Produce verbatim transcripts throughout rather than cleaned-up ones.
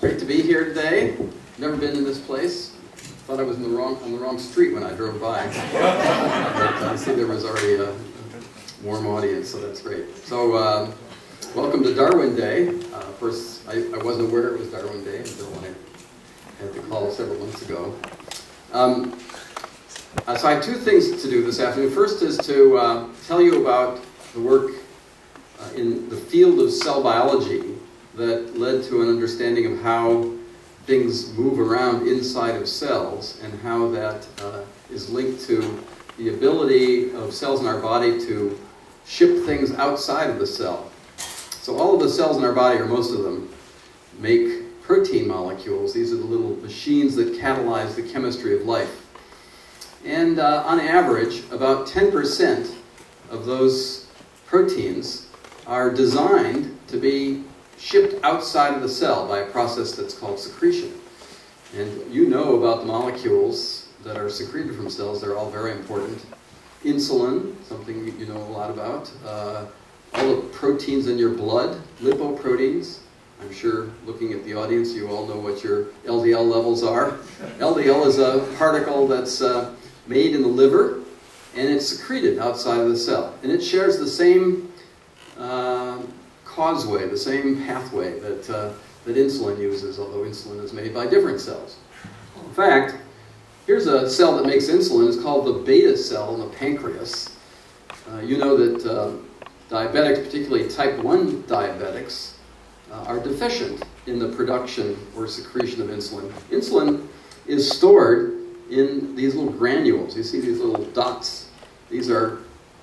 Great to be here today. Never been in this place. Thought I was in the wrong, on the wrong street when I drove by. But I see there was already a warm audience, so that's great. So, uh, welcome to Darwin Day. Uh, first, I, I wasn't aware it was Darwin Day until I had the call several months ago. Um, uh, so I have two things to do this afternoon. First is to uh, tell you about the work uh, in the field of cell biology that led to an understanding of how things move around inside of cells and how that uh, is linked to the ability of cells in our body to ship things outside of the cell. So all of the cells in our body, or most of them, make protein molecules. These are the little machines that catalyze the chemistry of life. And uh, on average, about ten percent of those proteins are designed to be shipped outside of the cell by a process that's called secretion. And you know about the molecules that are secreted from cells. They're all very important. Insulin, something you know a lot about. Uh, all the proteins in your blood, lipoproteins. I'm sure, looking at the audience, you all know what your L D L levels are. L D L is a particle that's uh, made in the liver, and it's secreted outside of the cell. And it shares the same uh, causeway, the same pathway that, uh, that insulin uses, although insulin is made by different cells. In fact, here's a cell that makes insulin. It's called the beta cell in the pancreas. Uh, you know that uh, diabetics, particularly type one diabetics, uh, are deficient in the production or secretion of insulin. Insulin is stored in these little granules. You see these little dots. These are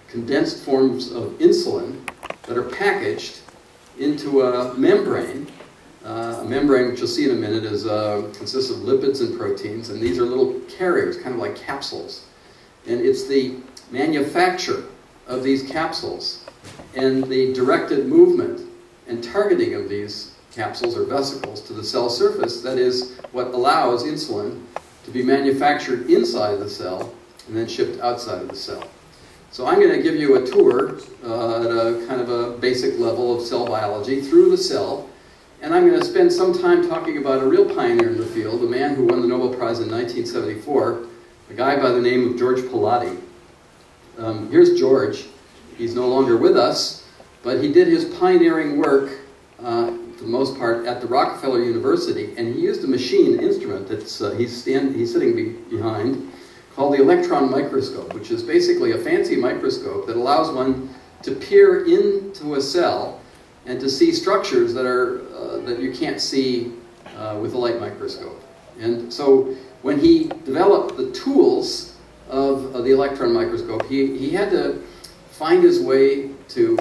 condensed forms of insulin that are packaged into a membrane. Uh, a membrane, which you'll see in a minute, is uh, consists of lipids and proteins, and these are little carriers, kind of like capsules. And it's the manufacture of these capsules and the directed movement and targeting of these capsules or vesicles to the cell surface that is what allows insulin to be manufactured inside the cell and then shipped outside of the cell. So I'm going to give you a tour uh, at a kind of a basic level of cell biology through the cell, and I'm going to spend some time talking about a real pioneer in the field, a man who won the Nobel Prize in nineteen seventy-four, a guy by the name of George Palade. Um, here's George. He's no longer with us, but he did his pioneering work, uh, for the most part, at the Rockefeller University, and he used a machine, an instrument that's uh, he's, stand, he's sitting be behind, called the electron microscope, which is basically a fancy microscope that allows one to peer into a cell and to see structures that are uh, that you can't see uh, with a light microscope. And so when he developed the tools of uh, the electron microscope, he, he had to find his way to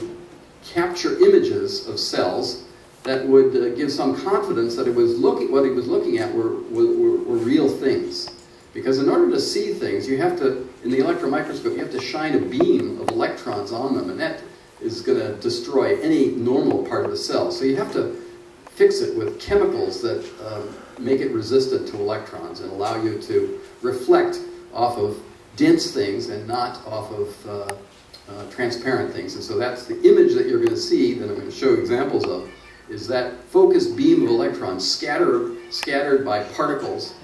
capture images of cells that would uh, give some confidence that it was looking, what he was looking at were, were, were real things. Because in order to see things, you have to, in the electron microscope, you have to shine a beam of electrons on them, and that is going to destroy any normal part of the cell. So you have to fix it with chemicals that uh, make it resistant to electrons and allow you to reflect off of dense things and not off of uh, uh, transparent things. And so that's the image that you're going to see, that I'm going to show examples of, is that focused beam of electrons scattered, scattered by particles.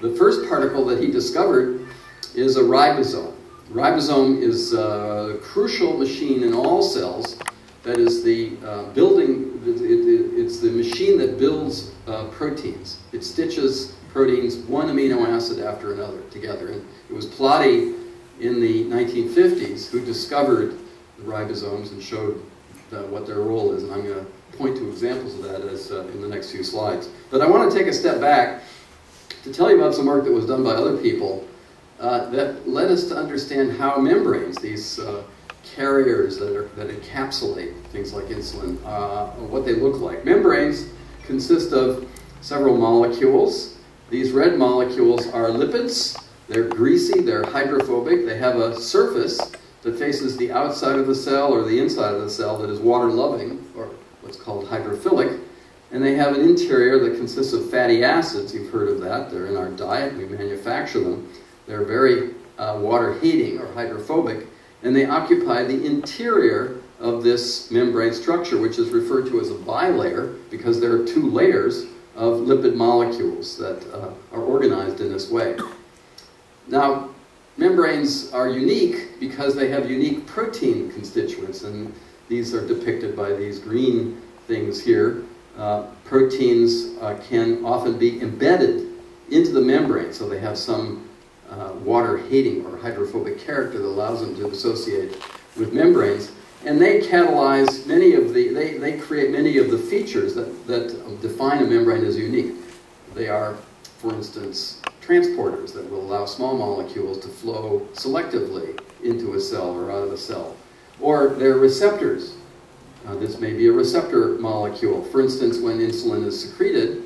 The first particle that he discovered is a ribosome. Ribosome is a crucial machine in all cells that is the uh, building, it, it, it's the machine that builds uh, proteins. It stitches proteins, one amino acid after another, together. And it was Palade in the nineteen fifties who discovered the ribosomes and showed the, what their role is. And I'm going to point to examples of that as, uh, in the next few slides. But I want to take a step back to tell you about some work that was done by other people uh, that led us to understand how membranes, these uh, carriers that, are, that encapsulate things like insulin, uh, what they look like. Membranes consist of several molecules. These red molecules are lipids. They're greasy, they're hydrophobic, they have a surface that faces the outside of the cell or the inside of the cell that is water-loving, or what's called hydrophilic. And they have an interior that consists of fatty acids. You've heard of that. They're in our diet. We manufacture them. They're very uh, water-hating or hydrophobic. And they occupy the interior of this membrane structure, which is referred to as a bilayer because there are two layers of lipid molecules that uh, are organized in this way. Now, membranes are unique because they have unique protein constituents, and these are depicted by these green things here. Uh, proteins uh, can often be embedded into the membrane, so they have some uh, water-hating or hydrophobic character that allows them to associate with membranes. And they catalyze many of the, they, they create many of the features that, that define a membrane as unique. They are, for instance, transporters that will allow small molecules to flow selectively into a cell or out of a cell. Or they're receptors. Uh, this may be a receptor molecule. For instance, when insulin is secreted,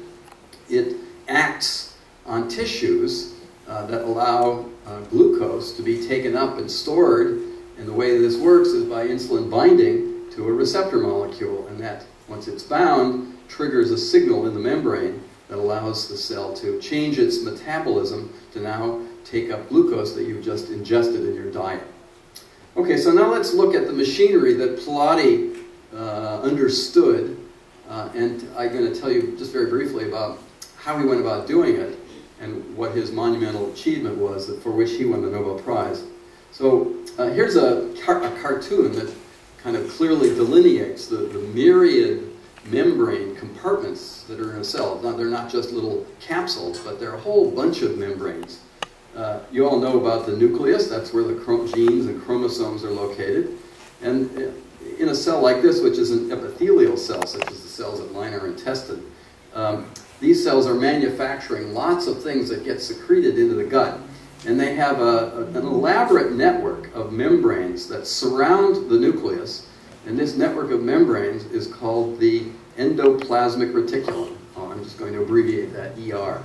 it acts on tissues uh, that allow uh, glucose to be taken up and stored. And the way this works is by insulin binding to a receptor molecule, and that, once it's bound, triggers a signal in the membrane that allows the cell to change its metabolism to now take up glucose that you just ingested in your diet. Okay, so now let's look at the machinery that Palade uh, understood, uh, and I'm going to tell you just very briefly about how he went about doing it and what his monumental achievement was for which he won the Nobel Prize. So uh, here's a, car a cartoon that kind of clearly delineates the, the myriad membrane compartments that are in a cell. Now, they're not just little capsules, but they're a whole bunch of membranes. Uh, you all know about the nucleus. That's where the genes and chromosomes are located. And in a cell like this, which is an epithelial cell, such as the cells that line our intestine, um, these cells are manufacturing lots of things that get secreted into the gut. And they have a, an elaborate network of membranes that surround the nucleus, and this network of membranes is called the endoplasmic reticulum. Oh, I'm just going to abbreviate that, E R.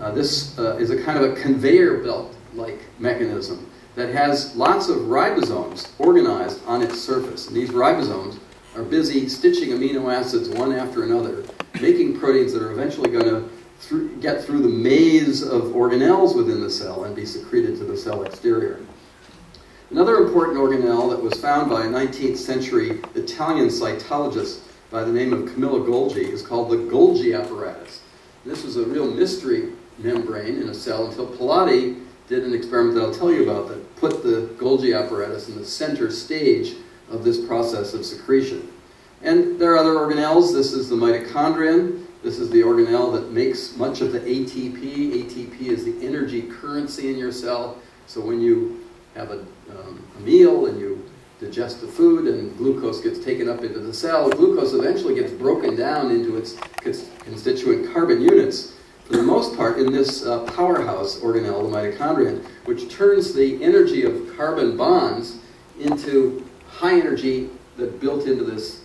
Uh, this uh, is a kind of a conveyor belt-like mechanism that has lots of ribosomes organized on its surface. And these ribosomes are busy stitching amino acids one after another, making proteins that are eventually going to Through, get through the maze of organelles within the cell and be secreted to the cell exterior. Another important organelle that was found by a nineteenth century Italian cytologist by the name of Camillo Golgi is called the Golgi apparatus. And this was a real mystery membrane in a cell until Palade did an experiment that I'll tell you about that put the Golgi apparatus in the center stage of this process of secretion. And there are other organelles. This is the mitochondrion. This is the organelle that makes much of the A T P. A T P is the energy currency in your cell. So when you have a, um, a meal and you digest the food and glucose gets taken up into the cell, glucose eventually gets broken down into its constituent carbon units, for the most part in this uh, powerhouse organelle, the mitochondrion, which turns the energy of carbon bonds into high energy that built into this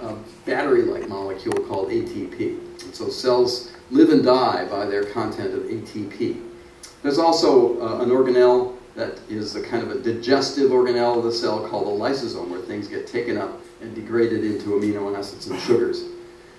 a battery-like molecule called A T P. And so cells live and die by their content of A T P. There's also uh, an organelle that is a kind of a digestive organelle of the cell called a lysosome, where things get taken up and degraded into amino acids and sugars.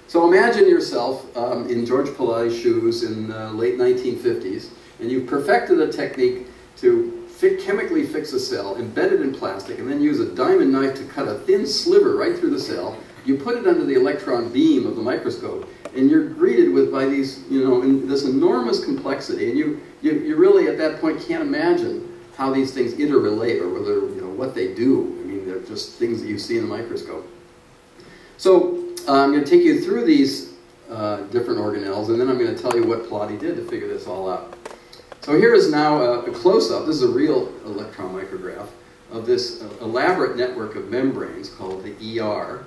So imagine yourself um, in George Palade's shoes in the late nineteen fifties, and you've perfected a technique to Fit, chemically fix a cell embedded in plastic and then use a diamond knife to cut a thin sliver right through the cell. You put it under the electron beam of the microscope and you're greeted with by these, you know, in this enormous complexity, and you, you, you really at that point can't imagine how these things interrelate or whether, you know, what they do. I mean, they're just things that you see in the microscope. So uh, I'm going to take you through these uh, different organelles, and then I'm going to tell you what Palade did to figure this all out. So here is now a, a close-up, this is a real electron micrograph, of this uh, elaborate network of membranes called the E R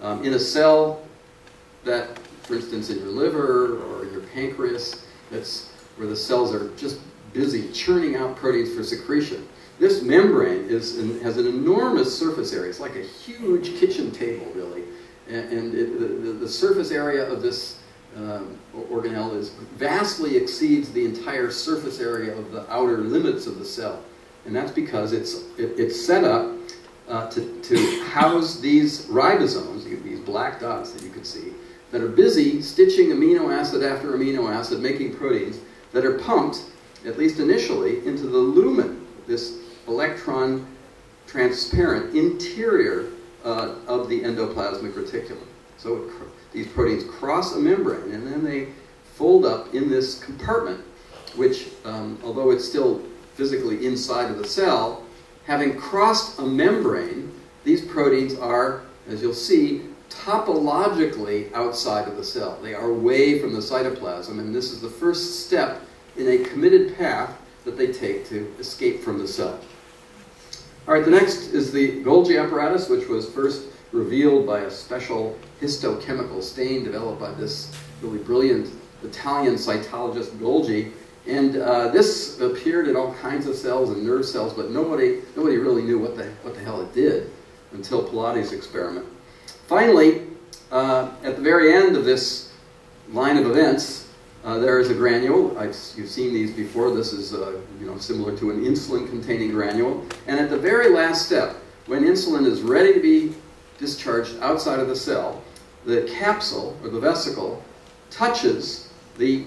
um, in a cell that, for instance, in your liver or in your pancreas, that's where the cells are just busy churning out proteins for secretion. This membrane is an, has an enormous surface area. It's like a huge kitchen table, really, and, and it, the, the surface area of this Um, organelle is vastly exceeds the entire surface area of the outer limits of the cell, and that's because it's it, it's set up uh, to to house these ribosomes, these black dots that you can see, that are busy stitching amino acid after amino acid, making proteins that are pumped, at least initially, into the lumen, this electron transparent interior uh, of the endoplasmic reticulum. So it, these proteins cross a membrane, and then they fold up in this compartment, which, um, although it's still physically inside of the cell, having crossed a membrane, these proteins are, as you'll see, topologically outside of the cell. They are away from the cytoplasm, and this is the first step in a committed path that they take to escape from the cell. All right, the next is the Golgi apparatus, which was first revealed by a special histochemical stain developed by this really brilliant Italian cytologist Golgi. And uh, this appeared in all kinds of cells and nerve cells, but nobody, nobody really knew what the, what the hell it did until Palade's experiment. Finally, uh, at the very end of this line of events, uh, there is a granule. I've, you've seen these before. This is uh, you know, similar to an insulin-containing granule. And at the very last step, when insulin is ready to be discharged outside of the cell, the capsule, or the vesicle, touches the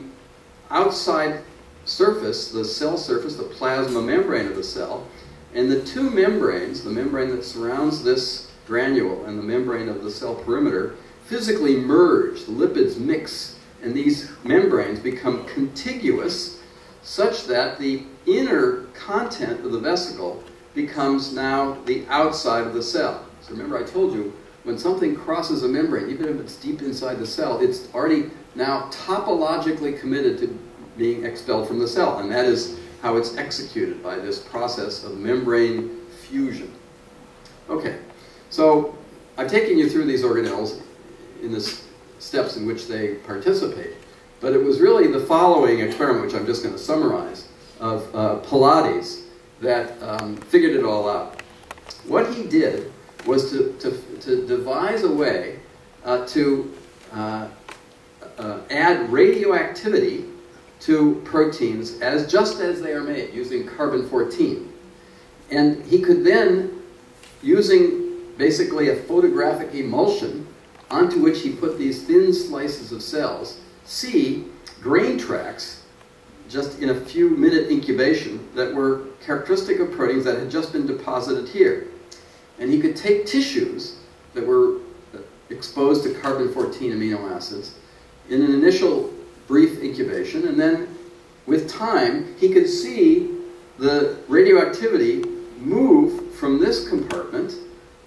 outside surface, the cell surface, the plasma membrane of the cell, and the two membranes, the membrane that surrounds this granule and the membrane of the cell perimeter, physically merge, the lipids mix, and these membranes become contiguous such that the inner content of the vesicle becomes now the outside of the cell. So remember I told you, when something crosses a membrane, even if it's deep inside the cell, it's already now topologically committed to being expelled from the cell, and that is how it's executed by this process of membrane fusion. Okay, so I've taken you through these organelles in the steps in which they participate, but it was really the following experiment, which I'm just going to summarize, of uh, Palade's that um, figured it all out. What he did was to, to, to devise a way uh, to uh, uh, add radioactivity to proteins as just as they are made, using carbon fourteen. And he could then, using basically a photographic emulsion onto which he put these thin slices of cells, see grain tracks just in a few minute incubation that were characteristic of proteins that had just been deposited here. And he could take tissues that were exposed to carbon fourteen amino acids in an initial brief incubation, and then with time he could see the radioactivity move from this compartment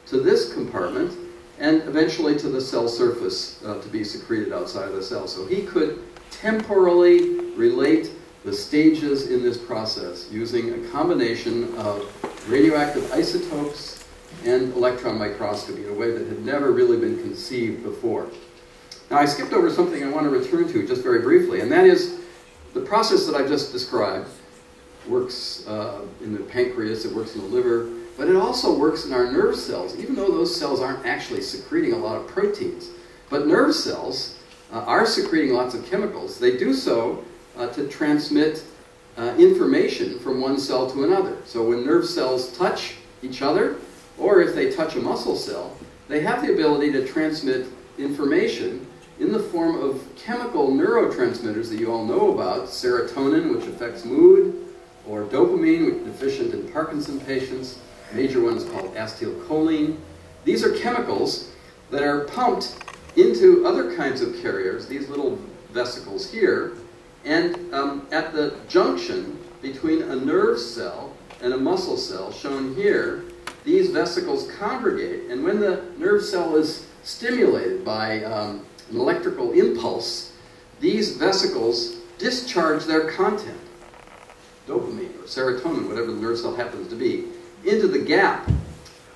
to this compartment and eventually to the cell surface uh, to be secreted outside of the cell. So he could temporally relate the stages in this process using a combination of radioactive isotopes and electron microscopy in a way that had never really been conceived before. Now, I skipped over something I want to return to just very briefly, and that is the process that I've just described works uh, in the pancreas, it works in the liver, but it also works in our nerve cells, even though those cells aren't actually secreting a lot of proteins. But nerve cells uh, are secreting lots of chemicals. They do so uh, to transmit uh, information from one cell to another. So when nerve cells touch each other, or if they touch a muscle cell, they have the ability to transmit information in the form of chemical neurotransmitters that you all know about, serotonin, which affects mood, or dopamine, which is deficient in Parkinson's patients. A major one is called acetylcholine. These are chemicals that are pumped into other kinds of carriers, these little vesicles here, and um, at the junction between a nerve cell and a muscle cell, shown here, these vesicles congregate, and when the nerve cell is stimulated by um, an electrical impulse, these vesicles discharge their content, dopamine or serotonin, whatever the nerve cell happens to be, into the gap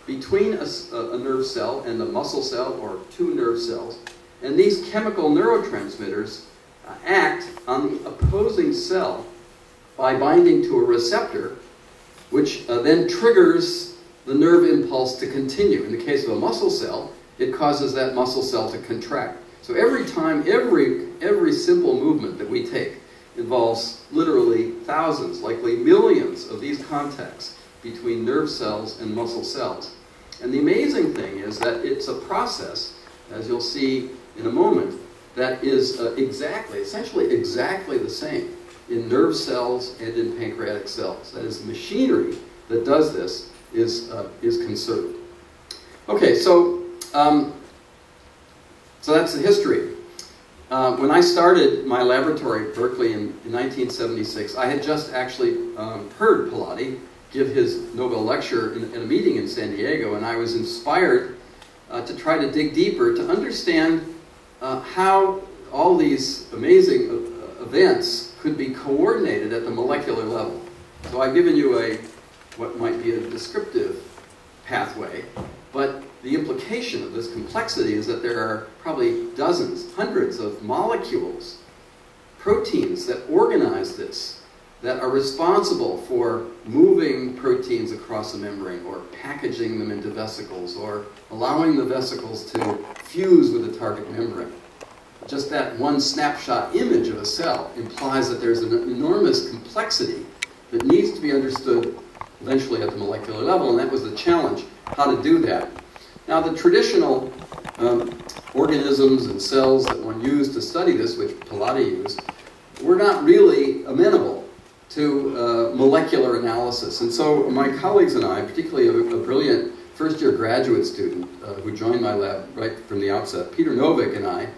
between a, a nerve cell and the muscle cell, or two nerve cells. And these chemical neurotransmitters uh, act on the opposing cell by binding to a receptor, which uh, then triggers the nerve impulse to continue. In the case of a muscle cell, it causes that muscle cell to contract. So every time, every, every simple movement that we take involves literally thousands, likely millions of these contacts between nerve cells and muscle cells. And the amazing thing is that it's a process, as you'll see in a moment, that is uh, exactly, essentially exactly the same in nerve cells and in pancreatic cells. That is, the machinery that does this is, uh, is conserved. Okay, so Um, So that's the history. Uh, when I started my laboratory at Berkeley in, in nineteen seventy-six, I had just actually um, heard Palade give his Nobel lecture in, in a meeting in San Diego, and I was inspired uh, to try to dig deeper to understand uh, how all these amazing uh, events could be coordinated at the molecular level. So I've given you a what might be a descriptive pathway, but the implication of this complexity is that there are probably dozens, hundreds of molecules, proteins that organize this, that are responsible for moving proteins across the membrane or packaging them into vesicles or allowing the vesicles to fuse with the target membrane. Just that one snapshot image of a cell implies that there's an enormous complexity that needs to be understood eventually at the molecular level, and that was the challenge, how to do that. Now, the traditional um, organisms and cells that one used to study this, which Palade used, were not really amenable to uh, molecular analysis. And so my colleagues and I, particularly a, a brilliant first-year graduate student uh, who joined my lab right from the outset, Peter Novick, and I,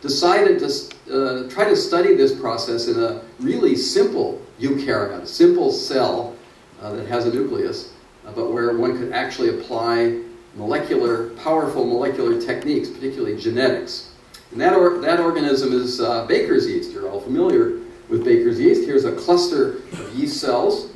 decided to uh, try to study this process in a really simple eukaryote, a simple cell uh, that has a nucleus, uh, but where one could actually apply molecular, powerful molecular techniques, particularly genetics. And that, or, that organism is uh, Baker's yeast. You're all familiar with Baker's yeast. Here's a cluster of yeast cells.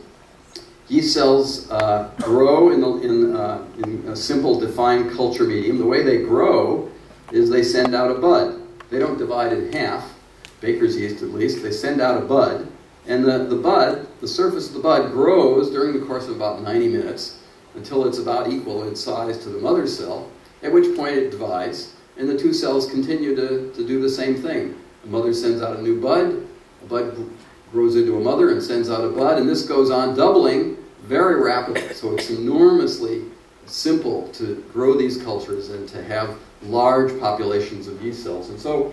Yeast cells uh, grow in, the, in, uh, in a simple defined culture medium. The way they grow is they send out a bud. They don't divide in half, Baker's yeast at least. They send out a bud, and the, the bud, the surface of the bud grows during the course of about ninety minutes, until it's about equal in size to the mother cell, at which point it divides, and the two cells continue to, to do the same thing. The mother sends out a new bud, a bud grows into a mother and sends out a bud, and this goes on doubling very rapidly. So it's enormously simple to grow these cultures and to have large populations of yeast cells. And so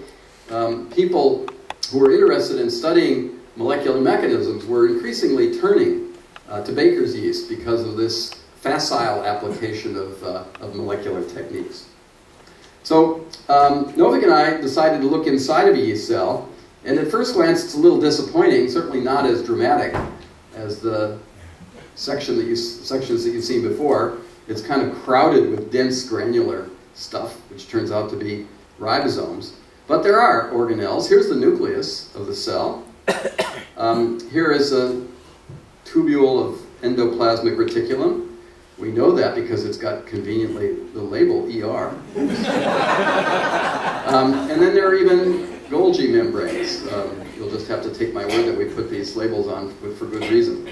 um, people who were interested in studying molecular mechanisms were increasingly turning uh, to Baker's yeast because of this facile application of, uh, of molecular techniques. So um, Novick and I decided to look inside of a yeast cell, and at first glance it's a little disappointing, certainly not as dramatic as the section that you, sections that you've seen before. It's kind of crowded with dense granular stuff, which turns out to be ribosomes. But there are organelles. Here's the nucleus of the cell. Um, here is a tubule of endoplasmic reticulum. We know that because it's got conveniently the label E R. um, and then there are even Golgi membranes. Um, you'll just have to take my word that we put these labels on for good reason.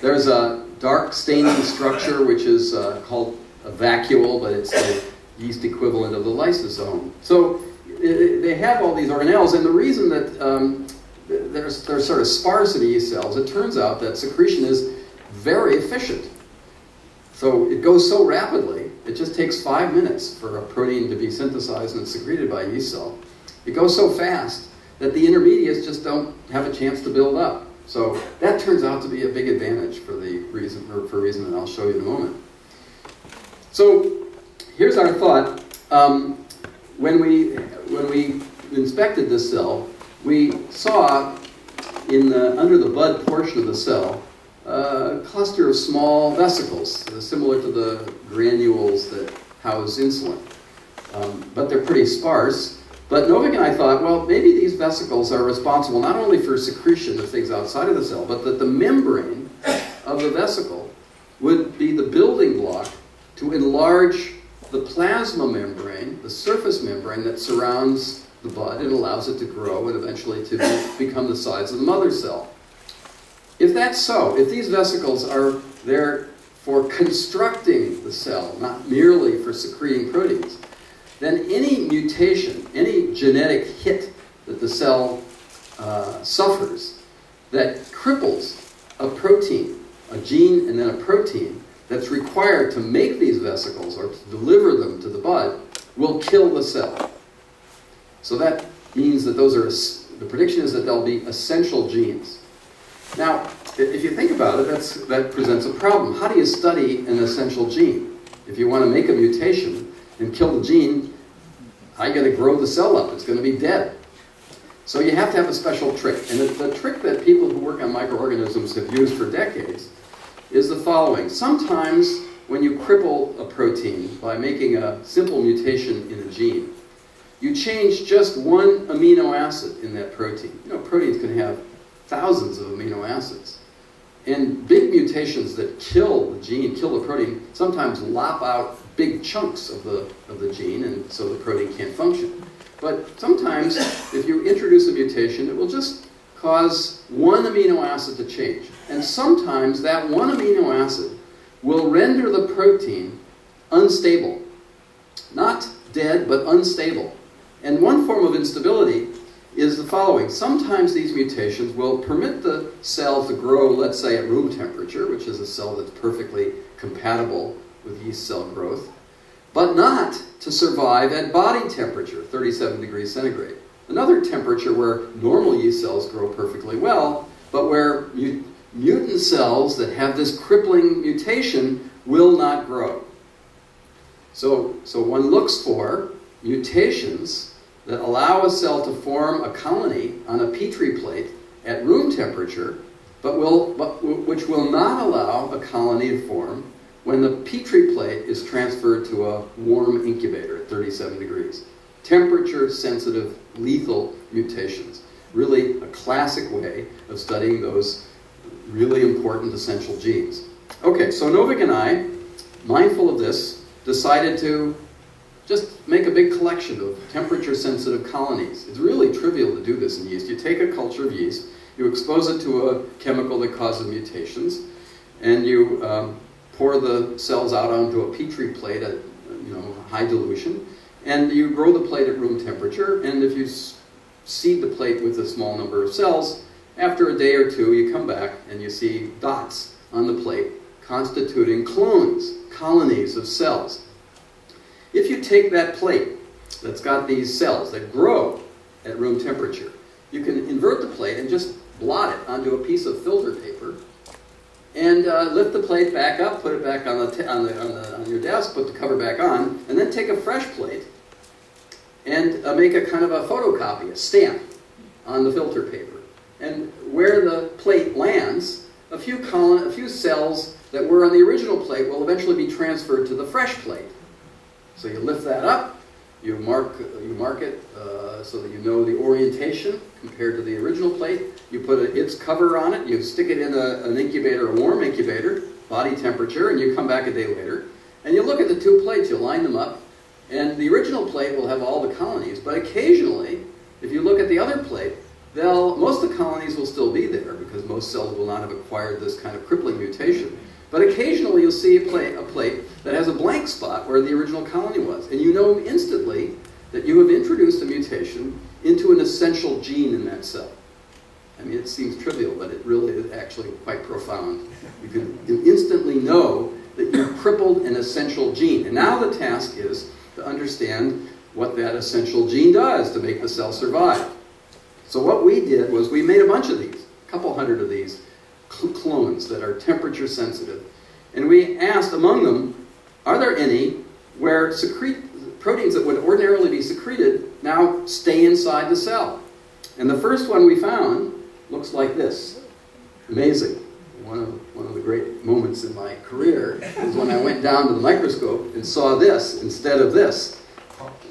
There's a dark staining structure which is uh, called a vacuole, but it's the yeast equivalent of the lysosome. So it, it, they have all these organelles, and the reason that um, there's, there's sort of sparsity in yeast cells, it turns out that secretion is very efficient. So it goes so rapidly, it just takes five minutes for a protein to be synthesized and secreted by a yeast cell. It goes so fast that the intermediates just don't have a chance to build up. So that turns out to be a big advantage for the reason, or for a reason that I'll show you in a moment. So here's our thought. Um, when we, when we inspected this cell, we saw in the, under the bud portion of the cell a cluster of small vesicles, similar to the granules that house insulin. Um, but they're pretty sparse. But Novick and I thought, well, maybe these vesicles are responsible not only for secretion of things outside of the cell, but that the membrane of the vesicle would be the building block to enlarge the plasma membrane, the surface membrane that surrounds the bud and allows it to grow and eventually to be, become the size of the mother cell. If that's so, if these vesicles are there for constructing the cell, not merely for secreting proteins, then any mutation, any genetic hit that the cell uh, suffers that cripples a protein, a gene and then a protein that's required to make these vesicles or to deliver them to the bud will kill the cell. So that means that those are, the prediction is that they'll be essential genes. Now, if you think about it, that's, that presents a problem. How do you study an essential gene? If you want to make a mutation and kill the gene, I got to grow the cell up. It's going to be dead. So you have to have a special trick. And the, the trick that people who work on microorganisms have used for decades is the following. Sometimes when you cripple a protein by making a simple mutation in a gene, you change just one amino acid in that protein. You know, proteins can have thousands of amino acids. And big mutations that kill the gene, kill the protein, sometimes lop out big chunks of the, of the gene, and so the protein can't function. But sometimes, if you introduce a mutation, it will just cause one amino acid to change. And sometimes that one amino acid will render the protein unstable. Not dead, but unstable. And one form of instability is the following. Sometimes these mutations will permit the cell to grow, let's say, at room temperature, which is a cell that's perfectly compatible with yeast cell growth, but not to survive at body temperature, thirty-seven degrees centigrade. Another temperature where normal yeast cells grow perfectly well, but where mut mutant cells that have this crippling mutation will not grow. So, so one looks for mutations that allow a cell to form a colony on a petri plate at room temperature, but will, but, which will not allow a colony to form when the petri plate is transferred to a warm incubator at thirty-seven degrees. Temperature-sensitive, lethal mutations. Really a classic way of studying those really important essential genes. Okay, so Novick and I, mindful of this, decided to just make a big collection of temperature-sensitive colonies. It's really trivial to do this in yeast. You take a culture of yeast, you expose it to a chemical that causes mutations, and you um, pour the cells out onto a petri plate at you know, high dilution, and you grow the plate at room temperature, and if you seed the plate with a small number of cells, after a day or two you come back and you see dots on the plate constituting clones, colonies of cells. If you take that plate that's got these cells that grow at room temperature, you can invert the plate and just blot it onto a piece of filter paper, and uh, lift the plate back up, put it back on, the t on, the, on, the, on your desk, put the cover back on, and then take a fresh plate and uh, make a kind of a photocopy, a stamp on the filter paper. And where the plate lands, a few, colon a few cells that were on the original plate will eventually be transferred to the fresh plate. So you lift that up, you mark, you mark it uh, so that you know the orientation compared to the original plate. You put a, its cover on it, you stick it in a, an incubator, a warm incubator, body temperature, and you come back a day later, and you look at the two plates, you line them up, and the original plate will have all the colonies, but occasionally, if you look at the other plate, they'll, most of the colonies will still be there because most cells will not have acquired this kind of crippling mutation. But occasionally you'll see a plate, a plate that has a blank spot where the original colony was, and you know instantly that you have introduced a mutation into an essential gene in that cell. I mean, it seems trivial, but it really is actually quite profound. You can instantly know that you've crippled an essential gene. And now the task is to understand what that essential gene does to make the cell survive. So what we did was we made a bunch of these, a couple hundred of these clones that are temperature sensitive. And we asked among them, are there any where secrete, proteins that would ordinarily be secreted now stay inside the cell? And the first one we found looks like this. Amazing. One of, one of the great moments in my career is when I went down to the microscope and saw this instead of this.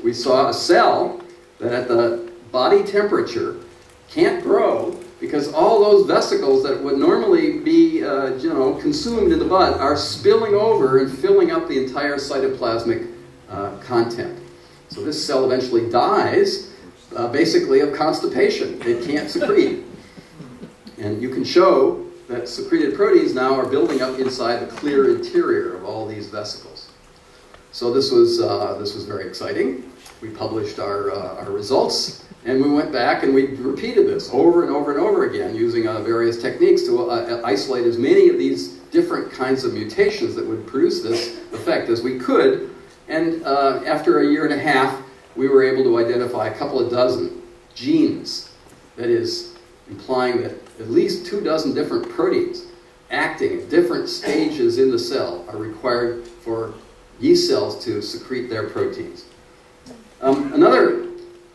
We saw a cell that at the body temperature can't grow because all those vesicles that would normally be uh, you know, consumed in the bud are spilling over and filling up the entire cytoplasmic uh, content. So this cell eventually dies uh, basically of constipation. It can't secrete. And you can show that secreted proteins now are building up inside the clear interior of all these vesicles. So this was, uh, this was very exciting. We published our, uh, our results, and we went back and we repeated this over and over and over again using uh, various techniques to uh, isolate as many of these different kinds of mutations that would produce this effect as we could. And uh, after a year and a half, we were able to identify a couple of dozen genes, that is, implying that at least two dozen different proteins acting at different stages in the cell are required for yeast cells to secrete their proteins. Um, another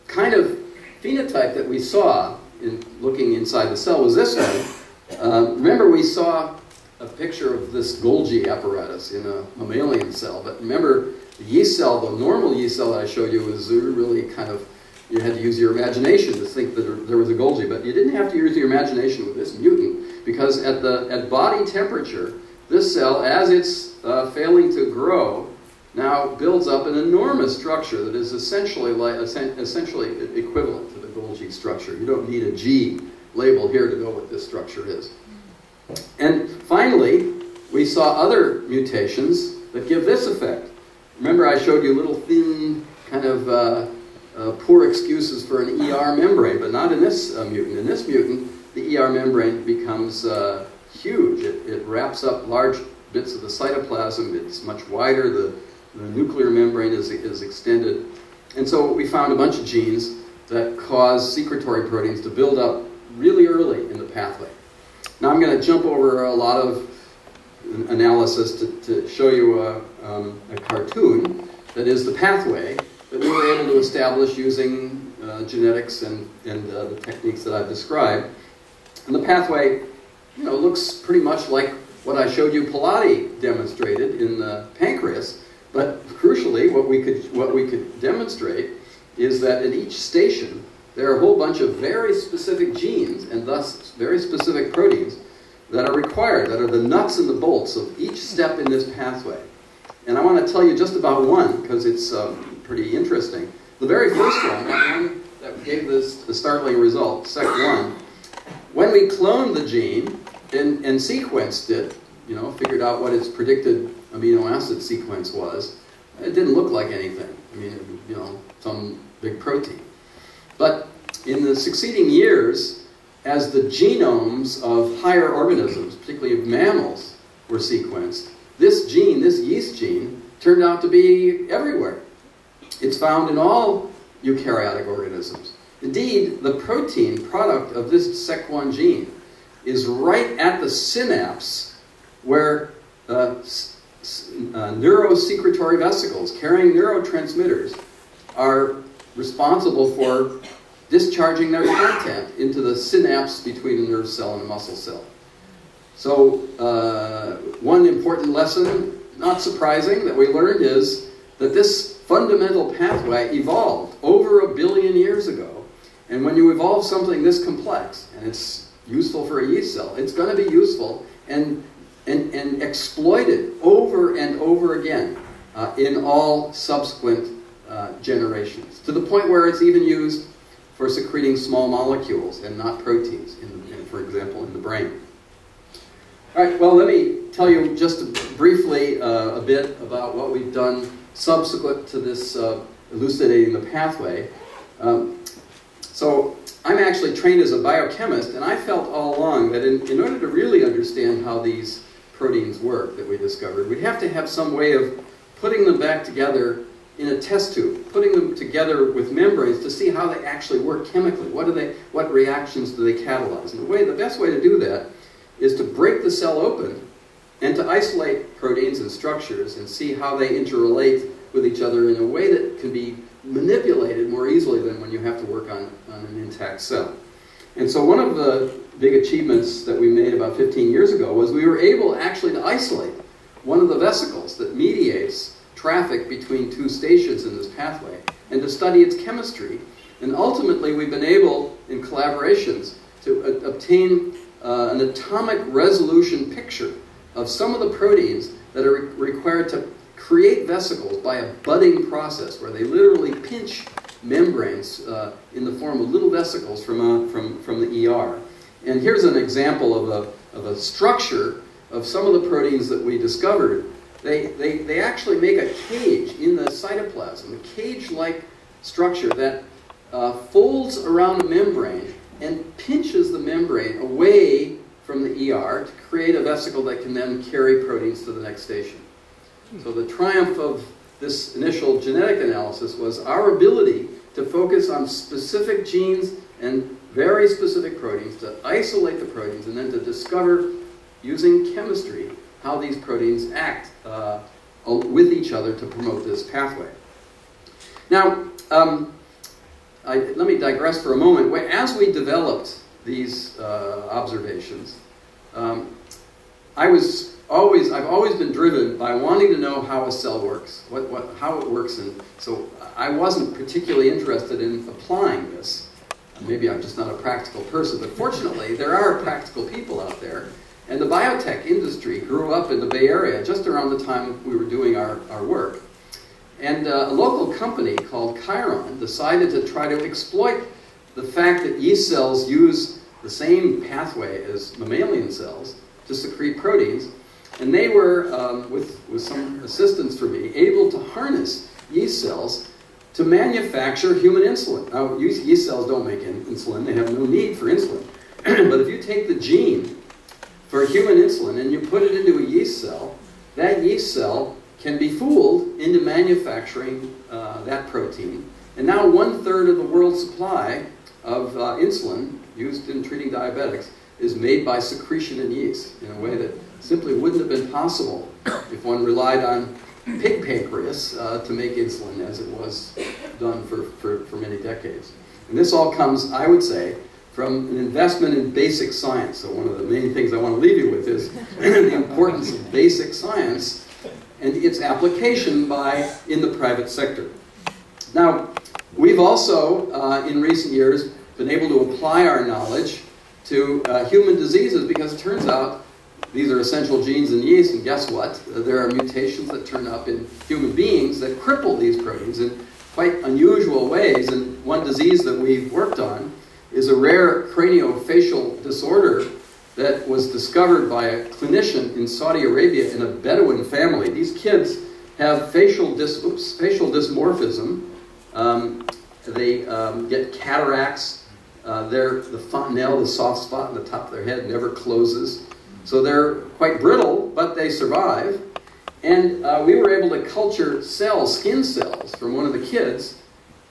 kind of phenotype that we saw in looking inside the cell was this one. Uh, remember, we saw a picture of this Golgi apparatus in a mammalian cell, but remember, the yeast cell, the normal yeast cell that I showed you, was really kind of, you had to use your imagination to think that there was a Golgi, but you didn't have to use your imagination with this mutant, because at the at body temperature, this cell, as it's uh, failing to grow, now builds up an enormous structure that is essentially like essentially equivalent to the Golgi structure. You don't need a G label here to know what this structure is. And finally, we saw other mutations that give this effect. Remember, I showed you little thin kind of uh, uh, poor excuses for an E R membrane, but not in this uh, mutant. In this mutant, the E R membrane becomes uh, huge. It, it wraps up large bits of the cytoplasm. It's much wider. The, the nuclear membrane is, is extended. And so we found a bunch of genes that cause secretory proteins to build up really early in the pathway. Now I'm going to jump over a lot of analysis to, to show you a, um, a cartoon that is the pathway that we were able to establish using uh, genetics and, and uh, the techniques that I've described. And the pathway, you know, looks pretty much like what I showed you Palade demonstrated in the pancreas, but crucially what we could, what we could demonstrate is that at each station there are a whole bunch of very specific genes and thus very specific proteins that are required, that are the nuts and the bolts of each step in this pathway. And I want to tell you just about one because it's um, pretty interesting. The very first one, the one that gave this the startling result, sec one, when we cloned the gene and, and sequenced it, you know, figured out what its predicted amino acid sequence was, it didn't look like anything. I mean, you know, some big protein. But in the succeeding years, as the genomes of higher organisms, particularly of mammals, were sequenced, this gene, this yeast gene, turned out to be everywhere. It's found in all eukaryotic organisms. Indeed, the protein product of this sec one gene is right at the synapse where uh, s s uh, neurosecretory vesicles carrying neurotransmitters are responsible for discharging their content into the synapse between a nerve cell and a muscle cell. So uh, one important lesson, not surprising, that we learned is that this fundamental pathway evolved over a billion years ago. And when you evolve something this complex, and it's useful for a yeast cell, it's going to be useful and, and, and exploited over and over again uh, in all subsequent Uh, generations, to the point where it's even used for secreting small molecules and not proteins, in, in, for example, in the brain. All right, well, let me tell you just briefly uh, a bit about what we've done subsequent to this uh, elucidating the pathway. Um, so I'm actually trained as a biochemist, and I felt all along that in, in order to really understand how these proteins work that we discovered, we'd have to have some way of putting them back together in a test tube, putting them together with membranes to see how they actually work chemically. What do they, what reactions do they catalyze? And the way, the best way to do that is to break the cell open and to isolate proteins and structures and see how they interrelate with each other in a way that can be manipulated more easily than when you have to work on, on an intact cell. And so one of the big achievements that we made about fifteen years ago was we were able actually to isolate one of the vesicles that mediates traffic between two stations in this pathway and to study its chemistry. And ultimately we've been able, in collaborations, to obtain uh, an atomic resolution picture of some of the proteins that are re required to create vesicles by a budding process where they literally pinch membranes uh, in the form of little vesicles from, a, from, from the E R. And here's an example of a, of a structure of some of the proteins that we discovered. They, they, they actually make a cage in the cytoplasm, a cage-like structure that uh, folds around a membrane and pinches the membrane away from the E R to create a vesicle that can then carry proteins to the next station. So the triumph of this initial genetic analysis was our ability to focus on specific genes and very specific proteins, to isolate the proteins, and then to discover, using chemistry, how these proteins act uh, with each other to promote this pathway. Now, um, I, let me digress for a moment. As we developed these uh, observations, um, I was always, I've always been driven by wanting to know how a cell works, what, what, how it works, and so I wasn't particularly interested in applying this. Maybe I'm just not a practical person, but fortunately there are practical people out there, and the biotech industry grew up in the Bay Area just around the time we were doing our, our work. And uh, a local company called Chiron decided to try to exploit the fact that yeast cells use the same pathway as mammalian cells to secrete proteins. And they were, um, with, with some assistance from me, able to harness yeast cells to manufacture human insulin. Now, yeast cells don't make insulin. They have no need for insulin. But if you take the gene for human insulin and you put it into a yeast cell, that yeast cell can be fooled into manufacturing uh, that protein. And now one third of the world's supply of uh, insulin used in treating diabetics is made by secretion in yeast in a way that simply wouldn't have been possible if one relied on pig pancreas uh, to make insulin as it was done for, for, for many decades. And this all comes, I would say, from an investment in basic science. So one of the main things I want to leave you with is the importance of basic science and its application by in the private sector. Now, we've also, uh, in recent years, been able to apply our knowledge to uh, human diseases, because it turns out these are essential genes in yeast, and guess what? There are mutations that turn up in human beings that cripple these proteins in quite unusual ways, and one disease that we've worked on is a rare craniofacial disorder that was discovered by a clinician in Saudi Arabia in a Bedouin family. These kids have facial, dis oops, facial dysmorphism. Um, they um, get cataracts. Uh, their, the fontanelle, the soft spot on the top of their head, never closes. So they're quite brittle, but they survive. And uh, we were able to culture cells, skin cells, from one of the kids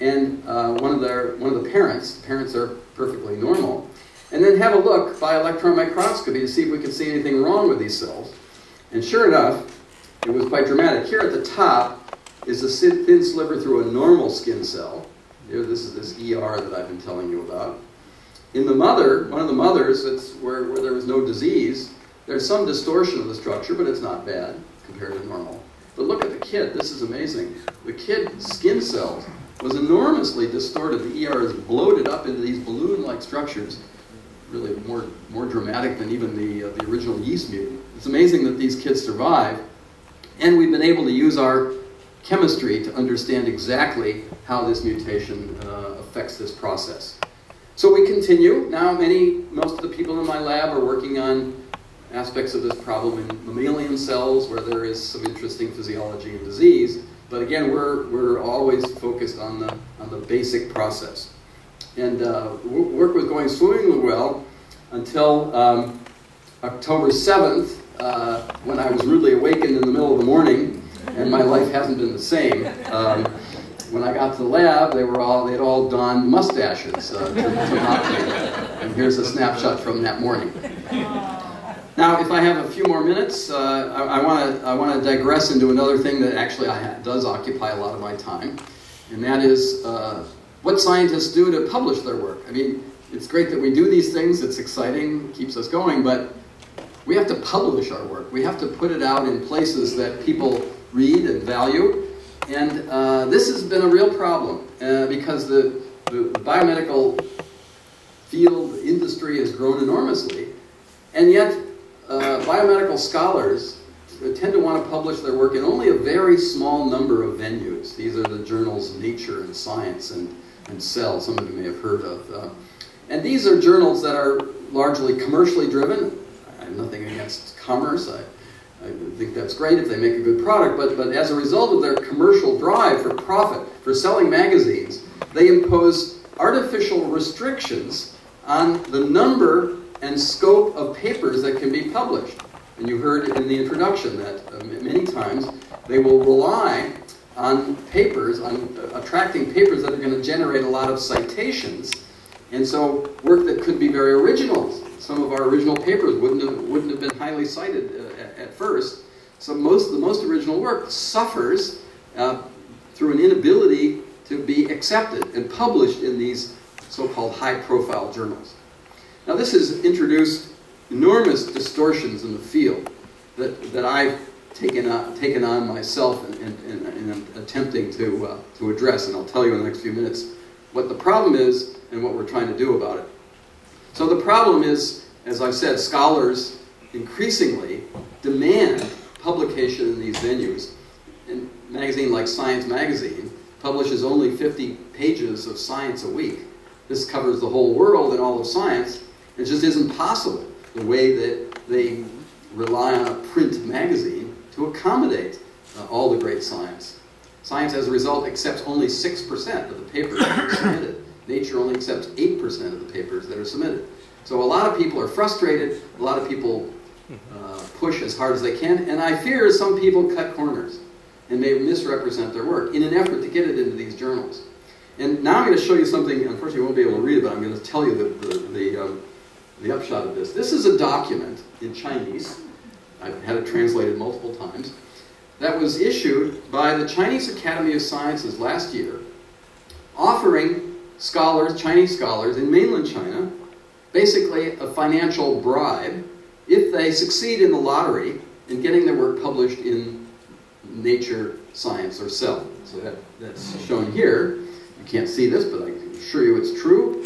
and uh, one of their, one of the parents. The parents are perfectly normal. And then have a look by electron microscopy to see if we could see anything wrong with these cells. And sure enough, it was quite dramatic. Here at the top is a thin sliver through a normal skin cell. Here, this is this E R that I've been telling you about. In the mother, one of the mothers, it's where, where there was no disease, there's some distortion of the structure, but it's not bad compared to normal. But look at the kid. This is amazing. The kid's skin cells was enormously distorted. The E R is bloated up into these balloon-like structures, really more, more dramatic than even the, uh, the original yeast mutant. It's amazing that these kids survive, and we've been able to use our chemistry to understand exactly how this mutation uh, affects this process. So we continue. Now many, most of the people in my lab are working on aspects of this problem in mammalian cells where there is some interesting physiology and disease, but again, we're, we're always focused on the, on the basic process. And uh, work was going swimmingly well until um, October seventh, uh, when I was rudely awakened in the middle of the morning, and my life hasn't been the same. Um, when I got to the lab, they were all, they'd all donned mustaches. Uh, to, to and here's a snapshot from that morning. Now, if I have a few more minutes, uh, I, I want to I want to digress into another thing that actually I ha does occupy a lot of my time, and that is uh, what scientists do to publish their work. I mean, it's great that we do these things, it's exciting, keeps us going, but we have to publish our work. We have to put it out in places that people read and value. And uh, this has been a real problem uh, because the, the biomedical field industry has grown enormously. And yet, uh, biomedical scholars tend to want to publish their work in only a very small number of venues. These are the journals Nature and Science and, and Cell, some of you may have heard of. Uh, and these are journals that are largely commercially driven. I have nothing against commerce. I, I think that's great if they make a good product, but, but as a result of their commercial drive for profit, for selling magazines, they impose artificial restrictions on the number and scope of papers that can be published. And you heard in the introduction that uh, many times they will rely on papers, on uh, attracting papers that are going to generate a lot of citations. And so work that could be very original. Some of our original papers wouldn't have, wouldn't have been highly cited uh, at first. So most the most original work suffers uh, through an inability to be accepted and published in these so-called high-profile journals. Now this has introduced enormous distortions in the field that, that I've taken on, taken on myself and, and, and I'm attempting to, uh, to address, and I'll tell you in the next few minutes what the problem is and what we're trying to do about it. So the problem is, as I've said, scholars increasingly demand publication in these venues. And a magazine like Science Magazine publishes only fifty pages of science a week. This covers the whole world and all of science. It just isn't possible the way that they rely on a print magazine to accommodate uh, all the great science. Science, as a result, accepts only six percent of the papers that are submitted. Nature only accepts eight percent of the papers that are submitted. So a lot of people are frustrated. A lot of people uh, push as hard as they can. And I fear some people cut corners and may misrepresent their work in an effort to get it into these journals. And now I'm going to show you something. Unfortunately, you won't be able to read it, but I'm going to tell you the, the, the, um, the upshot of this. This is a document in Chinese. I've had it translated multiple times. That was issued by the Chinese Academy of Sciences last year, offering scholars, Chinese scholars in mainland China, basically a financial bribe if they succeed in the lottery in getting their work published in Nature, Science, or Cell. So that, that's shown here. You can't see this, but I can assure you it's true.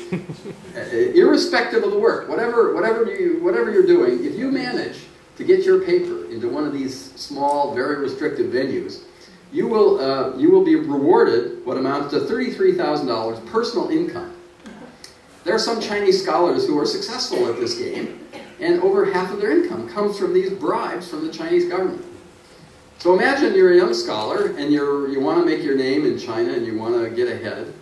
Irrespective of the work, whatever, whatever, you, whatever you're doing, if you manage to get your paper into one of these small, very restrictive venues, you will, uh, you will be rewarded what amounts to thirty-three thousand dollars personal income. There are some Chinese scholars who are successful at this game, and over half of their income comes from these bribes from the Chinese government. So imagine you're a young scholar, and you're, you want to make your name in China, and you want to get ahead.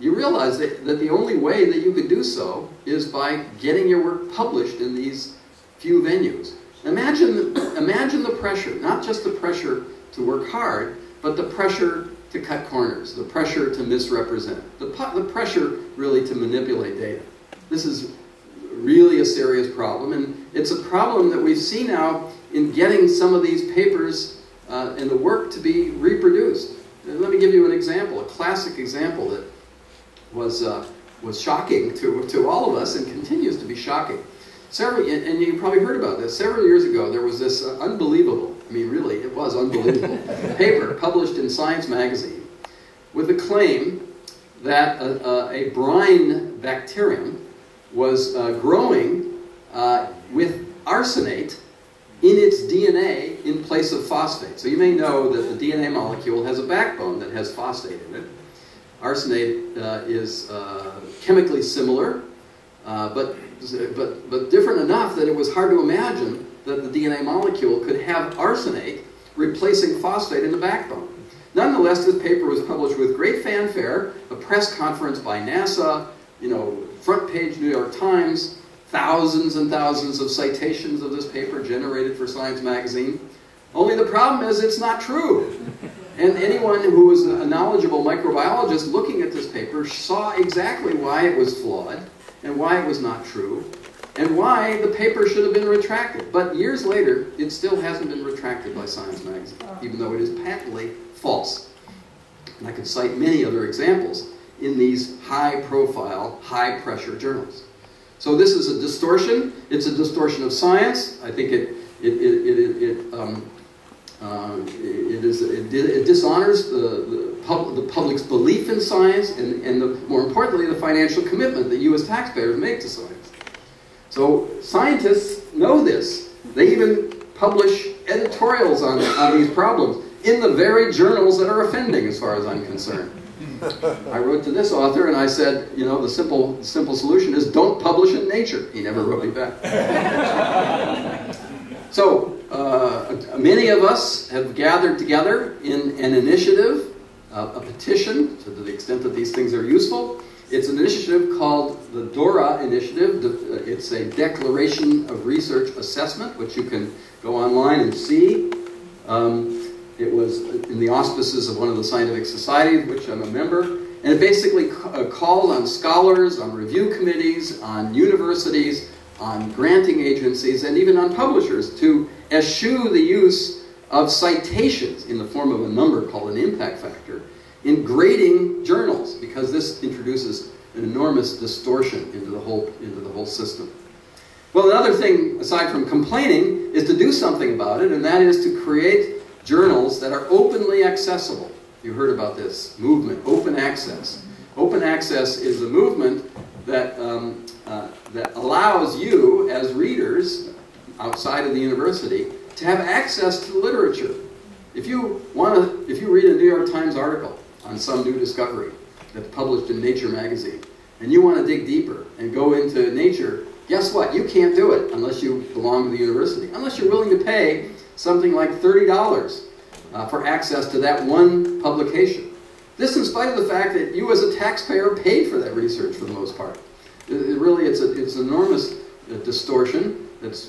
You realize that, that the only way that you could do so is by getting your work published in these few venues. Imagine the, imagine the pressure, not just the pressure to work hard, but the pressure to cut corners, the pressure to misrepresent, the, the pressure really to manipulate data. This is really a serious problem, and it's a problem that we see now in getting some of these papers uh, and the work to be reproduced. And let me give you an example, a classic example that was, uh, was shocking to, to all of us and continues to be shocking. Several, and you probably heard about this, several years ago there was this uh, unbelievable, I mean really it was unbelievable, paper published in Science Magazine with the claim that a, a brine bacterium was uh, growing uh, with arsenate in its D N A in place of phosphate. So you may know that the D N A molecule has a backbone that has phosphate in it. Arsenate uh, is uh, chemically similar, uh, but But, but different enough that it was hard to imagine that the D N A molecule could have arsenate replacing phosphate in the backbone. Nonetheless, this paper was published with great fanfare, a press conference by NASA, you know, front page New York Times, thousands and thousands of citations of this paper generated for Science Magazine. Only the problem is it's not true. And anyone who was a knowledgeable microbiologist looking at this paper saw exactly why it was flawed, and why it was not true, and why the paper should have been retracted. But years later, it still hasn't been retracted by Science Magazine, even though it is patently false. And I could cite many other examples in these high-profile, high-pressure journals. So this is a distortion. It's a distortion of science. I think it, it, it, it, it, um, uh, it, is, it, it dishonors the, the the public's belief in science, and, and the, more importantly, the financial commitment that you as taxpayers make to science. So scientists know this. They even publish editorials on, on these problems in the very journals that are offending, as far as I'm concerned. I wrote to this author, and I said, you know, the simple, simple solution is don't publish in Nature. He never wrote me back. So uh, many of us have gathered together in an initiative, a petition, to the extent that these things are useful. It's an initiative called the DORA initiative. It's a Declaration of Research Assessment, which you can go online and see. Um, it was in the auspices of one of the scientific societies, which I'm a member, and it basically called on scholars, on review committees, on universities, on granting agencies, and even on publishers to eschew the use of citations in the form of a number called an impact factor in grading journals, because this introduces an enormous distortion into the whole, into the whole system. Well, another thing, aside from complaining, is to do something about it, and that is to create journals that are openly accessible. You heard about this movement, open access. Open access is a movement that, um, uh, that allows you, as readers outside of the university, to have access to literature. If you want to, if you read a New York Times article on some new discovery that's published in Nature magazine, and you want to dig deeper and go into Nature, guess what? You can't do it unless you belong to the university, unless you're willing to pay something like thirty dollars uh, for access to that one publication. This in spite of the fact that you as a taxpayer paid for that research for the most part. It, it really, it's, a, it's an enormous uh, distortion that's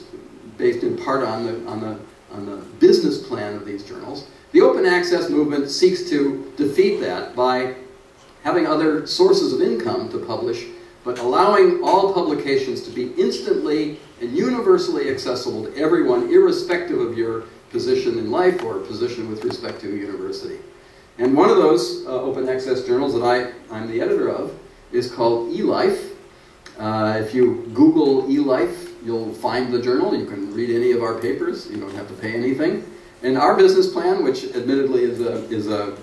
based in part on the, on, the, on the business plan of these journals. The open access movement seeks to defeat that by having other sources of income to publish, but allowing all publications to be instantly and universally accessible to everyone, irrespective of your position in life or position with respect to a university. And one of those uh, open access journals that I, I'm the editor of is called eLife. Uh, if you Google eLife, you'll find the journal. You can read any of our papers. You don't have to pay anything. And our business plan, which admittedly is a, is a,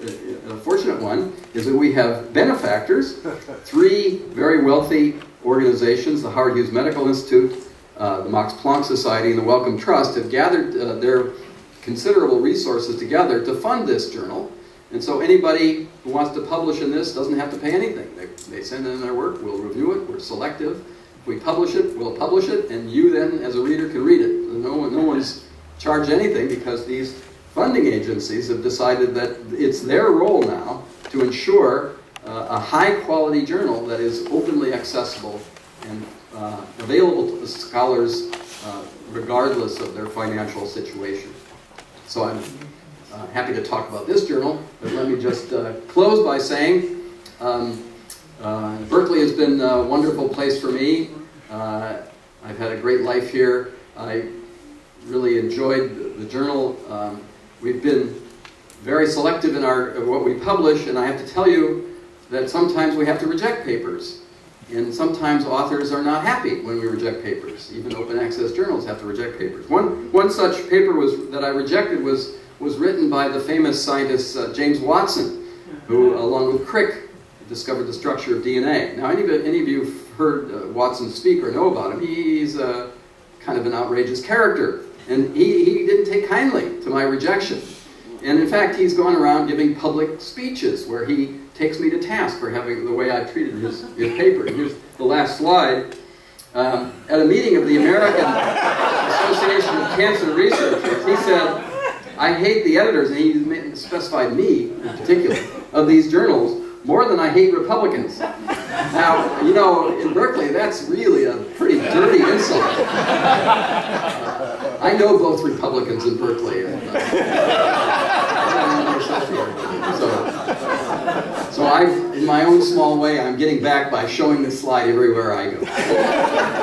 a fortunate one, is that we have benefactors, three very wealthy organizations, the Howard Hughes Medical Institute, uh, the Max Planck Society, and the Wellcome Trust, have gathered uh, their considerable resources together to fund this journal. And so anybody who wants to publish in this doesn't have to pay anything. They, they send in their work, we'll review it, we're selective. If we publish it, we'll publish it, and you then, as a reader, can read it. No one, no one's charged anything because these funding agencies have decided that it's their role now to ensure uh, a high-quality journal that is openly accessible and uh, available to the scholars uh, regardless of their financial situation. So I'm uh, happy to talk about this journal, but let me just uh, close by saying um, Uh, Berkeley has been a wonderful place for me. Uh, I've had a great life here. I really enjoyed the, the journal. Um, we've been very selective in our of what we publish, and I have to tell you that sometimes we have to reject papers. And sometimes authors are not happy when we reject papers. Even open access journals have to reject papers. One, one such paper was, that I rejected was, was written by the famous scientist uh, James Watson, who, along with Crick, discovered the structure of D N A. Now, any of, any of you have heard uh, Watson speak or know about him. He's a, kind of an outrageous character. And he, he didn't take kindly to my rejection. And in fact, he's gone around giving public speeches where he takes me to task for having the way I treated his, his paper. And here's the last slide. Um, at a meeting of the American Association of Cancer Researchers, he said, "I hate the editors," and he specified me in particular, "of these journals, more than I hate Republicans." Now, you know, in Berkeley, that's really a pretty dirty insult. Uh, I know both Republicans in Berkeley. And, uh, so so I've, in my own small way, I'm getting back by showing this slide everywhere I go.